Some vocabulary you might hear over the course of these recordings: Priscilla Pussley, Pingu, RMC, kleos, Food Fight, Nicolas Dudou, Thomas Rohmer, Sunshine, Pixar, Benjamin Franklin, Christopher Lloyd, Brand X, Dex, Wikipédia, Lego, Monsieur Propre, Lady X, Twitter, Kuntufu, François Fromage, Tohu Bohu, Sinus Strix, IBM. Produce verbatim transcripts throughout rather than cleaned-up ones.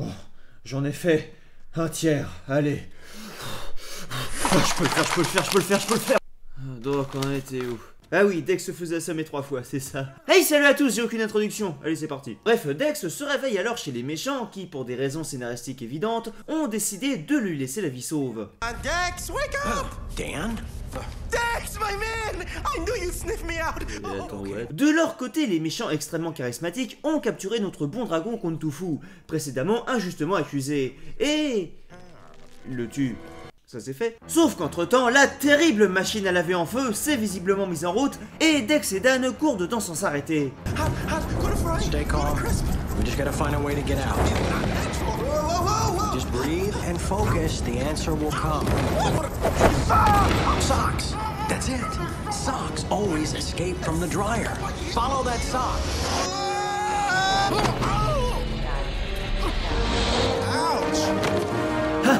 Oh, j'en ai fait un tiers, allez. Oh, je peux le faire, je peux le faire, je peux le faire, je peux le faire. Donc on était où? Ah oui, Dex se faisait assommer trois fois, c'est ça. Hey, salut à tous, j'ai aucune introduction. Allez, c'est parti. Bref, Dex se réveille alors chez les méchants qui, pour des raisons scénaristiques évidentes, ont décidé de lui laisser la vie sauve. Dex, wake up! Dan? Dex, my man! I knew you'd sniff me out! Oh, attends, ouais. De leur côté, les méchants extrêmement charismatiques ont capturé notre bon dragon Kuntufu, précédemment injustement accusé, et... le tue. Ça c'est fait. Sauf qu'entre-temps, la terrible machine à laver en feu s'est visiblement mise en route et Dex et Dan courent dedans sans s'arrêter.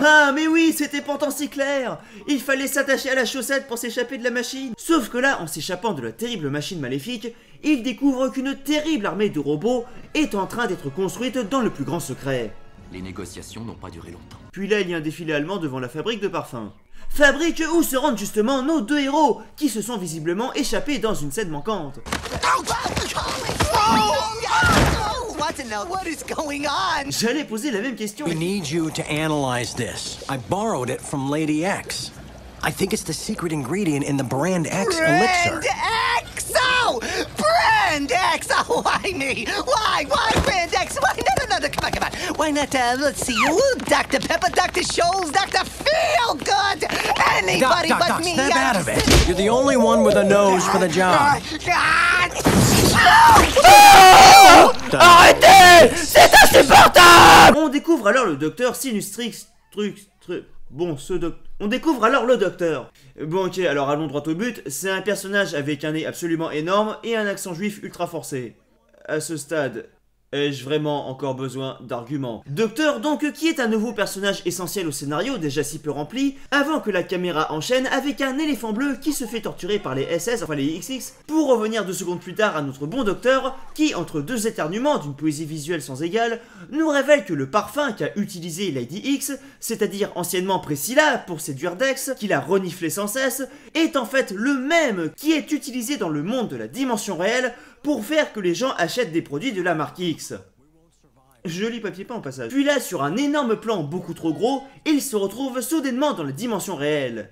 Ah mais oui, c'était pourtant si clair. Il fallait s'attacher à la chaussette pour s'échapper de la machine. Sauf que là, en s'échappant de la terrible machine maléfique, ils découvrent qu'une terrible armée de robots est en train d'être construite dans le plus grand secret. Les négociations n'ont pas duré longtemps. Puis là, il y a un défilé allemand devant la fabrique de parfums. Fabrique où se rendent justement nos deux héros, qui se sont visiblement échappés dans une scène manquante. J'allais poser la même question. We need you to analyze this. I borrowed it from Lady X. I think it's the secret ingredient in the Brand X elixir. Brand X! Oh! Brand X! Oh, why me? Why? Why Brand X? Why? No, no, no, come on, come on. Why not, uh, let's see, you, Doctor Pepper, Doctor Scholes, Doctor Feelgood, anybody doc, doc, but doc, me. Snap out of it. You're the only one with a nose for the job. Oh! Arrêtez! C'est insupportable! On découvre alors le docteur Sinus Strix, truc, truc, bon, ce docteur... On découvre alors le docteur. Bon ok, alors allons droit au but, c'est un personnage avec un nez absolument énorme et un accent juif ultra forcé. À ce stade, ai-je vraiment encore besoin d'arguments? Docteur donc, qui est un nouveau personnage essentiel au scénario déjà si peu rempli, avant que la caméra enchaîne avec un éléphant bleu qui se fait torturer par les S S, enfin les X X, pour revenir deux secondes plus tard à notre bon docteur, qui entre deux éternuements d'une poésie visuelle sans égale, nous révèle que le parfum qu'a utilisé Lady X, c'est-à-dire anciennement Priscilla pour séduire Dex, qu'il a reniflé sans cesse, est en fait le même qui est utilisé dans le monde de la dimension réelle pour faire que les gens achètent des produits de la marque X. Joli papier peint en passage. Puis là, sur un énorme plan beaucoup trop gros, ils se retrouvent soudainement dans la dimension réelle.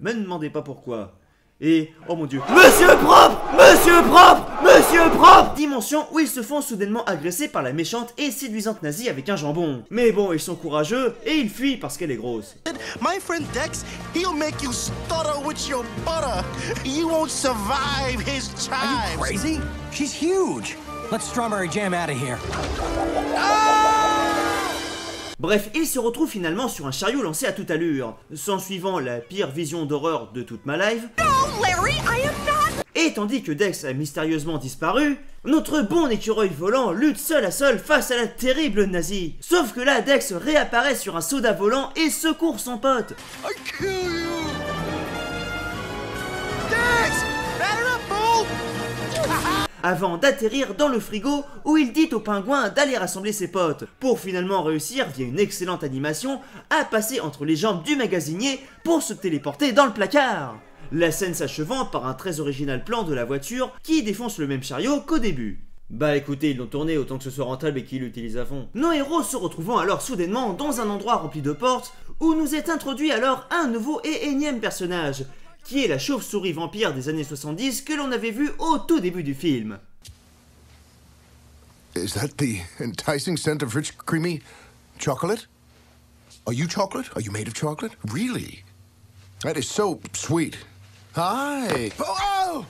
Me demandez pas pourquoi. Et... oh mon dieu. Monsieur propre! Monsieur propre! Monsieur propre! Dimension où ils se font soudainement agresser par la méchante et séduisante nazie avec un jambon. Mais bon, ils sont courageux et ils fuient parce qu'elle est grosse. My friend Dex, he'll make you stutter with your butter. You won't survive his chimes. Are you crazy? She's huge. Let's strawberry jam out of here. Ah! Bref, il se retrouve finalement sur un chariot lancé à toute allure, s'en suivant la pire vision d'horreur de toute ma life. No, Larry, I am not... Et tandis que Dex a mystérieusement disparu, notre bon écureuil volant lutte seul à seul face à la terrible nazie. Sauf que là, Dex réapparaît sur un soda volant et secourt son pote. I kill you. Dex, avant d'atterrir dans le frigo où il dit au pingouin d'aller rassembler ses potes, pour finalement réussir via une excellente animation à passer entre les jambes du magasinier pour se téléporter dans le placard. La scène s'achevant par un très original plan de la voiture qui défonce le même chariot qu'au début. Bah écoutez, ils l'ont tourné autant que ce soit rentable et qu'ils l'utilisent à fond. Nos héros se retrouvant alors soudainement dans un endroit rempli de portes où nous est introduit alors un nouveau et énième personnage, qui est la chauve-souris vampire des années soixante-dix que l'on avait vue au tout début du film. Is that the enticing scent of rich creamy chocolate? Are you chocolate? Are you made of chocolate? Really? That is so sweet. Hi. Oh!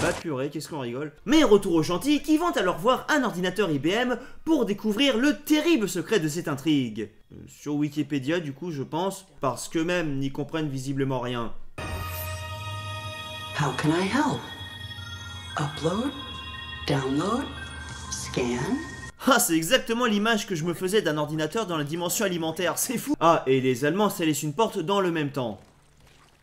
Pas de purée, qu'est-ce qu'on rigole. Mais retour au chantier qui vont alors voir un ordinateur I B M pour découvrir le terrible secret de cette intrigue. Euh, sur Wikipédia du coup je pense, parce qu'eux-mêmes n'y comprennent visiblement rien. How can I help? Upload? Download? Scan? Ah, c'est exactement l'image que je me faisais d'un ordinateur dans la dimension alimentaire, c'est fou. Ah, et les Allemands salissent une porte dans le même temps.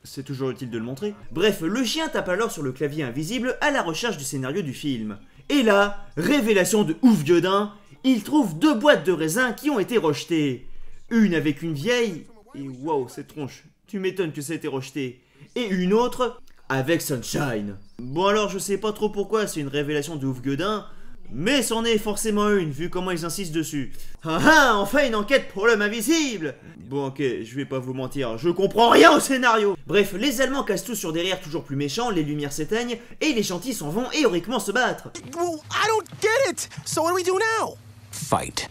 C'est toujours utile de le montrer. Bref, le chien tape alors sur le clavier invisible à la recherche du scénario du film. Et là, révélation de ouf gueudin, il trouve deux boîtes de raisins qui ont été rejetées. Une avec une vieille, et wow, cette tronche, tu m'étonnes que ça a été rejeté. Et une autre avec Sunshine. Bon alors, je sais pas trop pourquoi, c'est une révélation de ouf gueudin, mais c'en est forcément une, vu comment ils insistent dessus. Ah ah, enfin une enquête pour l'homme invisible. Bon ok, je vais pas vous mentir, je comprends rien au scénario. Bref, les Allemands cassent tout sur des rires toujours plus méchants, les lumières s'éteignent, et les gentils s'en vont héroïquement se battre. I don't get it. So what do we do now? Fight.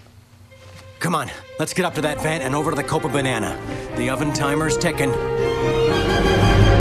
Come on, let's get up to that van and over to the Copa Banana. The oven timer's ticking.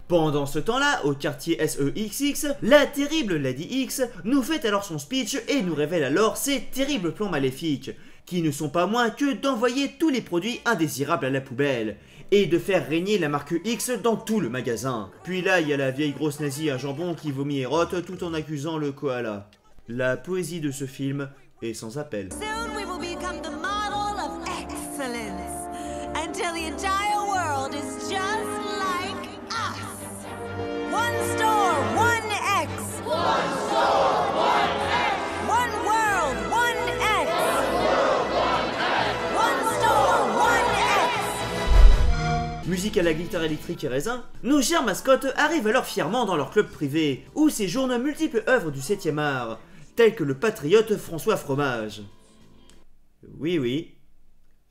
Pendant ce temps-là, au quartier S E X X, la terrible Lady X nous fait alors son speech et nous révèle alors ses terribles plans maléfiques, qui ne sont pas moins que d'envoyer tous les produits indésirables à la poubelle, et de faire régner la marque X dans tout le magasin. Puis là, il y a la vieille grosse nazie à jambon qui vomit et rote tout en accusant le koala. La poésie de ce film est sans appel. Soon we will become the model of excellence, until the entire world is just like us. One store, one X. One store, one X. One world, one X. One world, one X. One store, one X. Musique à la guitare électrique et raisin, nos chères mascottes arrivent alors fièrement dans leur club privé, où séjournent multiples œuvres du septième art, telles que le patriote François Fromage. Oui, oui,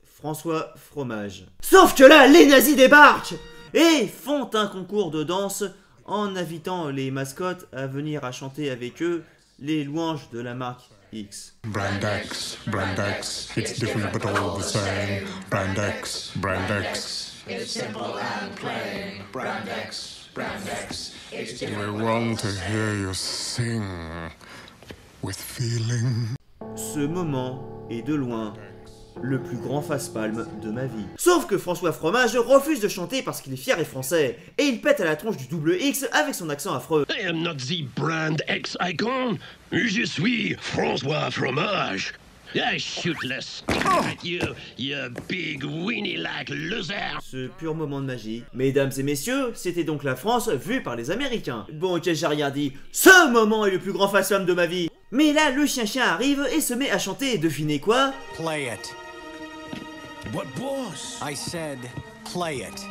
François Fromage. Sauf que là, les nazis débarquent et font un concours de danse en invitant les mascottes à venir à chanter avec eux les louanges de la marque X. Brand X, Brand X, it's different but all the same. Brand X, Brand X, it's simple and plain. Brand X, Brand X, it's different. We want to hear you sing with feeling. Ce moment et de loin, le plus grand face-palme de ma vie. Sauf que François Fromage refuse de chanter parce qu'il est fier et français, et il pète à la tronche du double X avec son accent affreux. I am not the brand X icon, je suis François Fromage. I shoot less at you, you big weenie like loser. Ce pur moment de magie. Mesdames et messieurs, c'était donc la France vue par les Américains. Bon ok, j'ai rien dit, ce moment est le plus grand face-palme de ma vie. Mais là, le chien-chien arrive et se met à chanter, et devinez quoi? Play it. What was? I said, play it.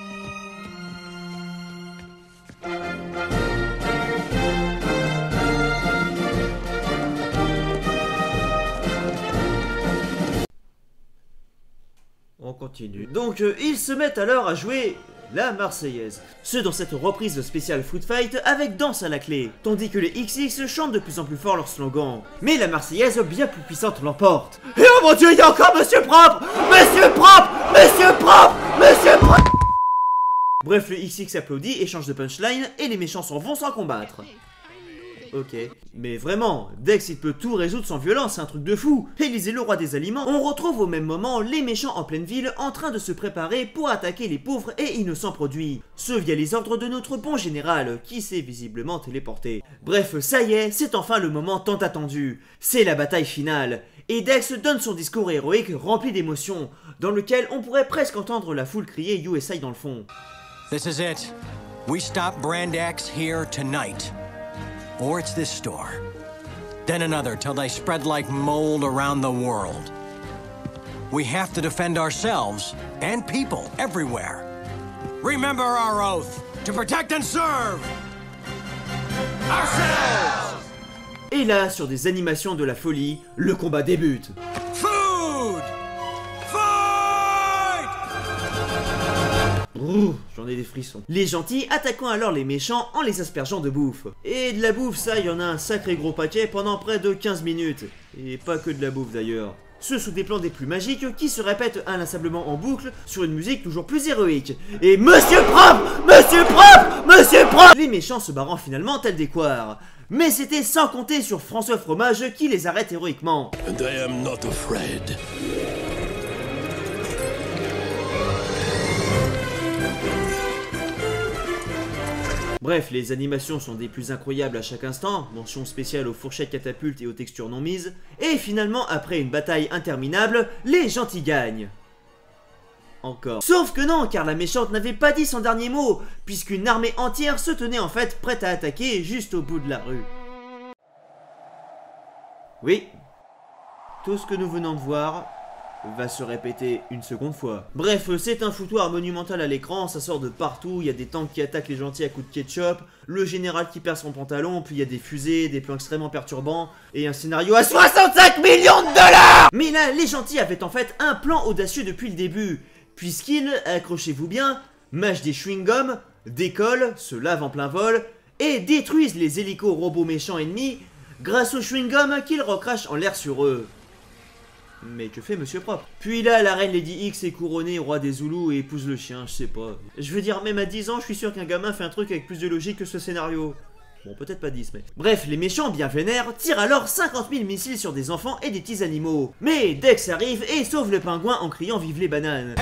On continue. Donc, euh, ils se mettent alors à jouer la Marseillaise. Ce dans cette reprise de spécial Food Fight avec danse à la clé, tandis que les X X chantent de plus en plus fort leur slogan. Mais la Marseillaise bien plus puissante l'emporte. Et oh mon dieu, il y a encore Monsieur Propre, Monsieur Propre, Monsieur Propre, Monsieur Propre. Bref, le X X applaudit, échange de punchline et les méchants s'en vont sans combattre. Ok. Mais vraiment, Dex il peut tout résoudre sans violence, c'est un truc de fou. Élisez le roi des aliments. On retrouve au même moment les méchants en pleine ville en train de se préparer pour attaquer les pauvres et innocents produits. Ce via les ordres de notre bon général, qui s'est visiblement téléporté. Bref, ça y est, c'est enfin le moment tant attendu. C'est la bataille finale. Et Dex donne son discours héroïque rempli d'émotions, dans lequel on pourrait presque entendre la foule crier U S A dans le fond. This is it. We stop Brand X here tonight. Or it's this store, then another, till they spread like mold around the world. We have to defend ourselves and people everywhere. Remember our oath to protect and serve ourselves. Et là, sur des animations de la folie, le combat débute. Food Fight! Ouh. J'en ai des frissons. Les gentils attaquant alors les méchants en les aspergeant de bouffe. Et de la bouffe, ça, il y en a un sacré gros paquet pendant près de quinze minutes. Et pas que de la bouffe d'ailleurs. Ce sous des plans des plus magiques qui se répètent inlassablement en boucle sur une musique toujours plus héroïque. Et Monsieur Propre, Monsieur Propre, Monsieur Propre. Les méchants se barrant finalement tels des couards. Mais c'était sans compter sur François Fromage qui les arrête héroïquement. And I am not afraid. Bref, les animations sont des plus incroyables à chaque instant, mention spéciale aux fourchettes catapultes et aux textures non mises, et finalement, après une bataille interminable, les gentils gagnent. Encore. Sauf que non, car la méchante n'avait pas dit son dernier mot, puisqu'une armée entière se tenait en fait prête à attaquer juste au bout de la rue. Oui. Tout ce que nous venons de voir va se répéter une seconde fois. Bref, c'est un foutoir monumental à l'écran, ça sort de partout, il y a des tanks qui attaquent les gentils à coups de ketchup, le général qui perd son pantalon, puis il y a des fusées, des plans extrêmement perturbants, et un scénario à soixante-cinq millions de dollars! Mais là, les gentils avaient en fait un plan audacieux depuis le début, puisqu'ils, accrochez-vous bien, mâchent des chewing-gums, décollent, se lavent en plein vol, et détruisent les hélicos robots méchants ennemis grâce aux chewing-gums qu'ils recrachent en l'air sur eux. Mais que fait Monsieur Propre? Puis là, la reine Lady X est couronnée roi des Zoulous et épouse le chien, je sais pas. Je veux dire, même à dix ans, je suis sûr qu'un gamin fait un truc avec plus de logique que ce scénario. Bon, peut-être pas dix, mais... Bref, les méchants, bien vénères, tirent alors cinquante mille missiles sur des enfants et des petits animaux. Mais Dex arrive et sauve le pingouin en criant « Vive les bananes !»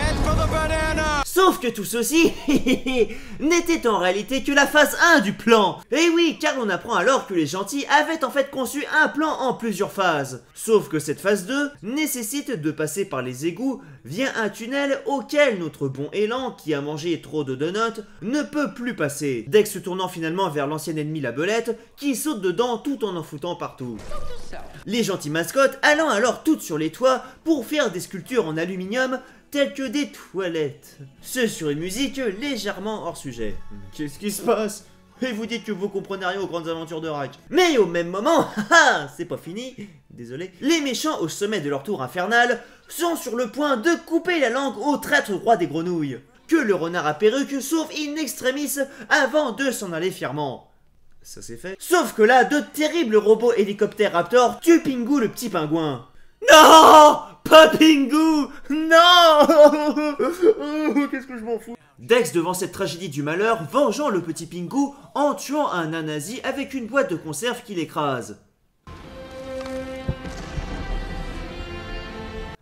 Sauf que tout ceci n'était en réalité que la phase un du plan. Et oui, car on apprend alors que les gentils avaient en fait conçu un plan en plusieurs phases. Sauf que cette phase deux nécessite de passer par les égouts via un tunnel auquel notre bon élan, qui a mangé trop de donuts, ne peut plus passer. Dex se tournant finalement vers l'ancienne ennemie la belette, qui saute dedans tout en en foutant partout. Les gentilles mascottes allant alors toutes sur les toits pour faire des sculptures en aluminium telles que des toilettes. Ce sur une musique légèrement hors sujet. Qu'est-ce qui se passe? Et vous dites que vous comprenez rien aux grandes aventures de Rack. Mais au même moment, haha, c'est pas fini, désolé, les méchants au sommet de leur tour infernale sont sur le point de couper la langue au traître roi des grenouilles, que le renard à perruque sauve in extremis avant de s'en aller fièrement. Ça c'est fait. Sauf que là, de terribles robots hélicoptères raptors tuent Pingu le petit pingouin. Non! Pas Pingu! Non! Qu'est-ce que je m'en fous? Dex, devant cette tragédie du malheur, vengeant le petit Pingu en tuant un nazi avec une boîte de conserve qu'il écrase.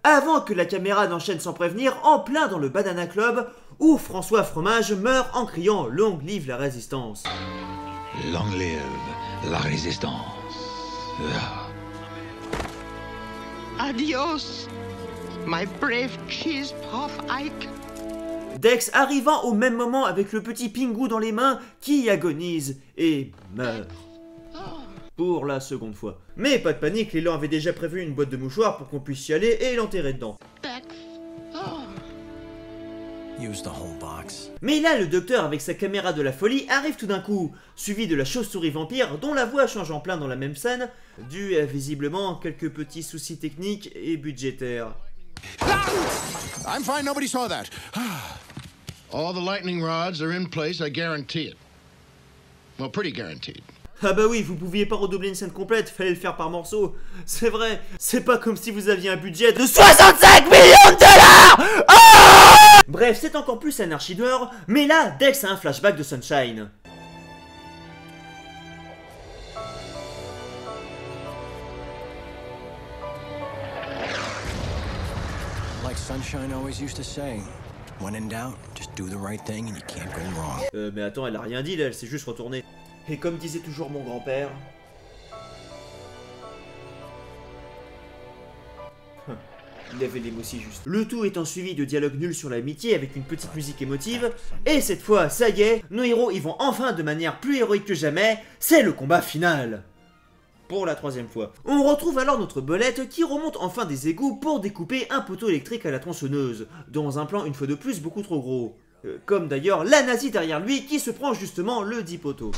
Avant que la caméra n'enchaîne sans prévenir en plein dans le Banana Club, où François Fromage meurt en criant « Long live la résistance !» Long live la résistance. Ah. Adios, my brave cheese puff Ike. Dex arrivant au même moment avec le petit Pingu dans les mains qui agonise et meurt. Pour la seconde fois. Mais pas de panique, l'élan avait déjà prévu une boîte de mouchoirs pour qu'on puisse y aller et l'enterrer dedans. Dex. Oh. Use the whole box. Mais là, le docteur avec sa caméra de la folie arrive tout d'un coup, suivi de la chauve-souris vampire dont la voix change en plein dans la même scène, due à visiblement quelques petits soucis techniques et budgétaires. Ah! I'm fine, nobody saw that. All the lightning rods are in place, I guarantee it. Well, pretty guaranteed. Ah bah oui, vous pouviez pas redoubler une scène complète, fallait le faire par morceaux. C'est vrai, c'est pas comme si vous aviez un budget de soixante-cinq millions de dollars. Oh! Bref, c'est encore plus anarchie dehors, mais là, Dex a un flashback de Sunshine. Like Sunshine always used to say. When in doubt, just do the right thing and you can't go wrong. Euh, mais attends, elle a rien dit là, elle s'est juste retournée. Et comme disait toujours mon grand-père... Hum, il avait les mots si justes. Le tout étant suivi de dialogues nuls sur l'amitié avec une petite musique émotive. Et cette fois, ça y est, nos héros y vont enfin de manière plus héroïque que jamais. C'est le combat final. Pour la troisième fois. On retrouve alors notre belette qui remonte enfin des égouts pour découper un poteau électrique à la tronçonneuse. Dans un plan une fois de plus beaucoup trop gros. Euh, comme d'ailleurs la nazie derrière lui qui se prend justement le dit poteau.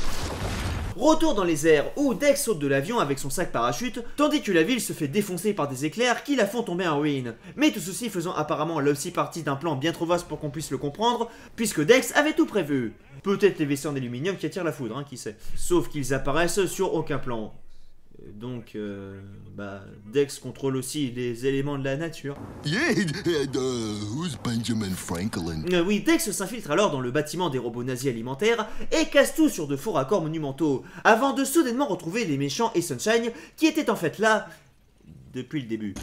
Retour dans les airs où Dex saute de l'avion avec son sac parachute, tandis que la ville se fait défoncer par des éclairs qui la font tomber en ruine. Mais tout ceci faisant apparemment là aussi partie d'un plan bien trop vaste pour qu'on puisse le comprendre, puisque Dex avait tout prévu. Peut-être les vaisseaux en aluminium qui attirent la foudre, hein, qui sait. Sauf qu'ils apparaissent sur aucun plan. Donc, euh, bah, Dex contrôle aussi les éléments de la nature. Yeah, and, uh, who's Benjamin Franklin? Euh, oui, Dex s'infiltre alors dans le bâtiment des robots nazis alimentaires et casse tout sur de faux raccords monumentaux, avant de soudainement retrouver les méchants et Sunshine, qui étaient en fait là depuis le début.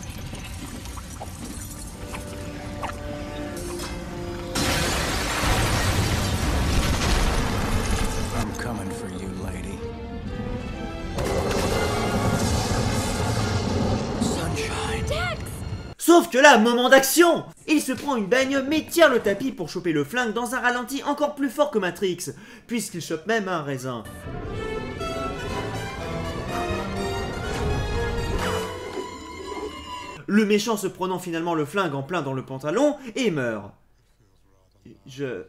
Sauf que là, moment d'action, il se prend une baigne mais tire le tapis pour choper le flingue dans un ralenti encore plus fort que Matrix, puisqu'il chope même un raisin. le méchant se prenant finalement le flingue en plein dans le pantalon, et meurt. Je...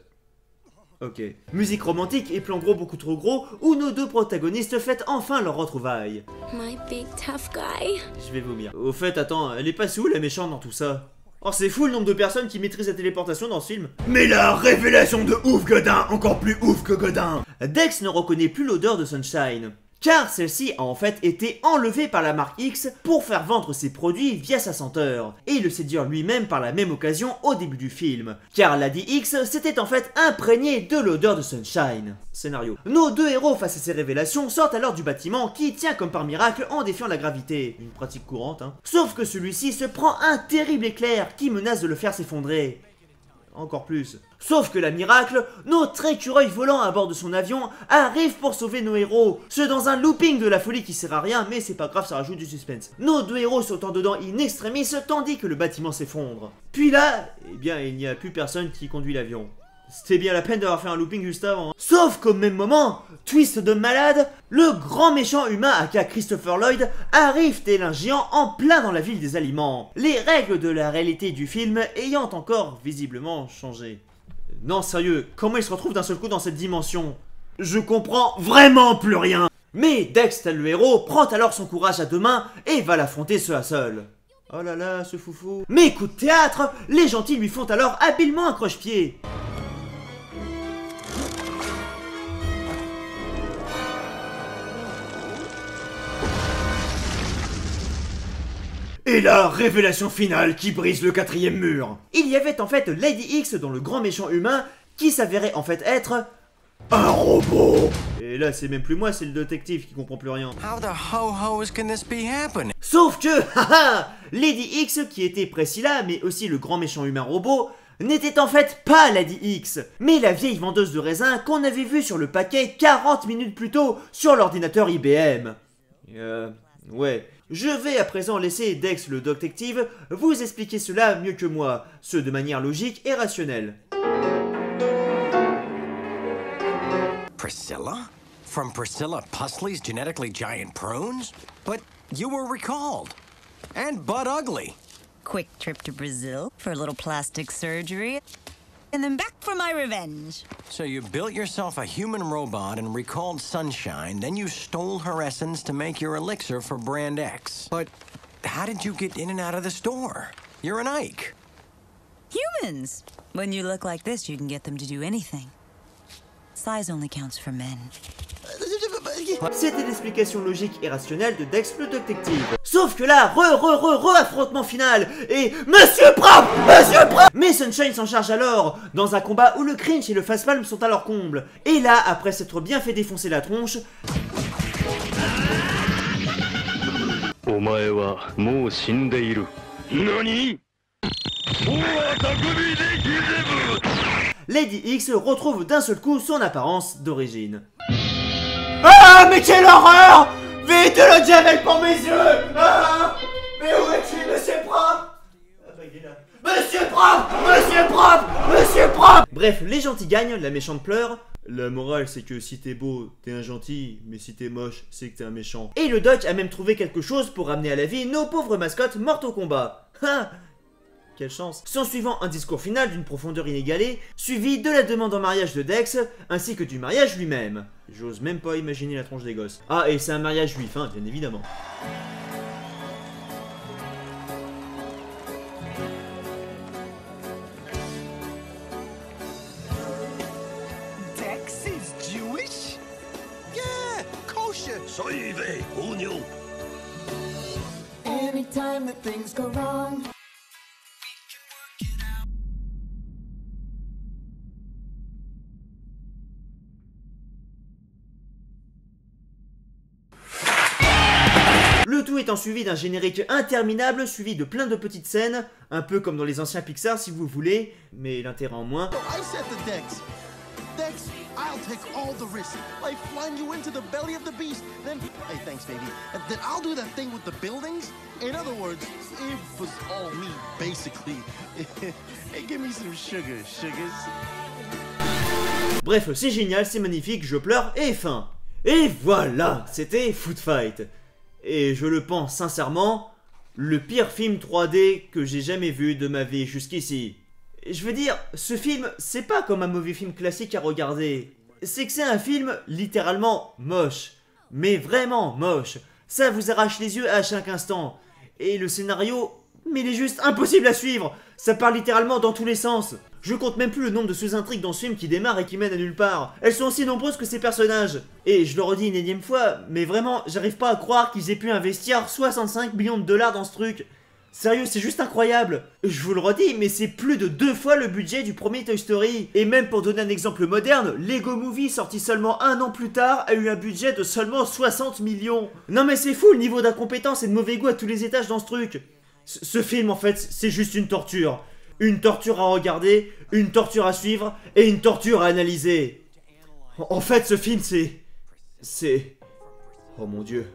Ok. Musique romantique et plan gros beaucoup trop gros, où nos deux protagonistes fêtent enfin leur retrouvaille. My big tough guy. Je vais vomir. Au fait, attends, elle est passée où la méchante dans tout ça? Oh, c'est fou le nombre de personnes qui maîtrisent la téléportation dans ce film. Mais la révélation de ouf Godin, encore plus ouf que Godin. Dex ne reconnaît plus l'odeur de Sunshine, car celle-ci a en fait été enlevée par la marque X pour faire vendre ses produits via sa senteur, et le séduire lui-même par la même occasion au début du film, car Lady X s'était en fait imprégnée de l'odeur de Sunshine. Scénario. Nos deux héros face à ces révélations sortent alors du bâtiment qui tient comme par miracle en défiant la gravité, une pratique courante hein. Sauf que celui-ci se prend un terrible éclair qui menace de le faire s'effondrer. Encore plus. Sauf que la miracle, notre écureuil volant à bord de son avion arrive pour sauver nos héros. Ce dans un looping de la folie qui sert à rien, mais c'est pas grave, ça rajoute du suspense. Nos deux héros sont en dedans in extremis tandis que le bâtiment s'effondre. Puis là, eh bien il n'y a plus personne qui conduit l'avion. C'était bien la peine d'avoir fait un looping juste avant. Hein. Sauf qu'au même moment, twist de malade, le grand méchant humain aka Christopher Lloyd arrive tel un géant en plein dans la ville des aliments. Les règles de la réalité du film ayant encore visiblement changé. Euh, non sérieux, comment il se retrouve d'un seul coup dans cette dimension? Je comprends vraiment plus rien. Mais Dex, tel le héros, prend alors son courage à deux mains et va l'affronter seul à seul. Oh là là, ce foufou. Mais coup de théâtre, les gentils lui font alors habilement un croche-pied. Et la révélation finale qui brise le quatrième mur. Il y avait en fait Lady X dans le grand méchant humain qui s'avérait en fait être... un robot. Et là c'est même plus moi, c'est le détective qui comprend plus rien. How the ho-hos can this be happening? Sauf que, haha, Lady X qui était Priscilla mais aussi le grand méchant humain robot n'était en fait pas Lady X, mais la vieille vendeuse de raisins qu'on avait vue sur le paquet quarante minutes plus tôt sur l'ordinateur I B M. Euh... Ouais. Je vais à présent laisser Dex le détective vous expliquer cela mieux que moi, ce de manière logique et rationnelle. Priscilla? From Priscilla Pussley's genetically giant prunes? But you were recalled. And but ugly. Quick trip to Brazil for a little plastic surgery. And then back for my revenge. So you built yourself a human robot and recalled Sunshine, then you stole her essence to make your elixir for Brand X. But how did you get in and out of the store? You're an Ike. Humans! When you look like this, you can get them to do anything. Size only counts for men. C'était l'explication logique et rationnelle de Dex le détective. Sauf que là, re re re re affrontement final et Monsieur Propre, Monsieur Propre. Mais Sunshine s'en charge alors dans un combat où le cringe et le fast-palm sont à leur comble. Et là, après s'être bien fait défoncer la tronche, Lady X retrouve d'un seul coup son apparence d'origine. Ah mais quelle horreur! Vite le diable pour mes yeux! Ah mais où est-il Monsieur Propre? Ah bah il est là. Monsieur Propre! Monsieur Propre! Monsieur Propre! Bref, les gentils gagnent, la méchante pleure. La morale c'est que si t'es beau, t'es un gentil, mais si t'es moche, c'est que t'es un méchant. Et le doc a même trouvé quelque chose pour ramener à la vie nos pauvres mascottes mortes au combat. Ah, quelle chance. S'en suivant un discours final d'une profondeur inégalée, suivi de la demande en mariage de Dex, ainsi que du mariage lui-même. J'ose même pas imaginer la tronche des gosses. Ah, et c'est un mariage juif, hein, bien évidemment. Dex is Jewish? Yeah, kosher. Soyez, oignon. Anytime that things go wrong. Tout étant suivi d'un générique interminable, suivi de plein de petites scènes, un peu comme dans les anciens Pixar si vous voulez, mais l'intérêt en moins. Bref, c'est génial, c'est magnifique, je pleure et fin. Et voilà, c'était Food Fight. Et je le pense sincèrement, le pire film trois D que j'ai jamais vu de ma vie jusqu'ici. Je veux dire, ce film, c'est pas comme un mauvais film classique à regarder. C'est que c'est un film littéralement moche. Mais vraiment moche. Ça vous arrache les yeux à chaque instant. Et le scénario, mais il est juste impossible à suivre. Ça part littéralement dans tous les sens. Je compte même plus le nombre de sous-intrigues dans ce film qui démarrent et qui mènent à nulle part. Elles sont aussi nombreuses que ces personnages. Et je le redis une énième fois, mais vraiment, j'arrive pas à croire qu'ils aient pu investir soixante-cinq millions de dollars dans ce truc. Sérieux, c'est juste incroyable. Je vous le redis, mais c'est plus de deux fois le budget du premier Toy Story. Et même pour donner un exemple moderne, Lego Movie, sorti seulement un an plus tard, a eu un budget de seulement soixante millions. Non mais c'est fou le niveau d'incompétence et de mauvais goût à tous les étages dans ce truc. C ce film, en fait, c'est juste une torture. Une torture à regarder, une torture à suivre, et une torture à analyser. En, en fait, ce film, c'est... C'est... Oh mon dieu.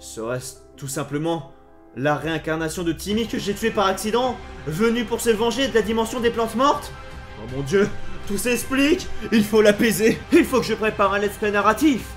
Serait-ce tout simplement... la réincarnation de Timmy que j'ai tué par accident, venu pour se venger de la dimension des plantes mortes? Oh mon dieu, tout s'explique. Il faut l'apaiser. Il faut que je prépare un let's play narratif.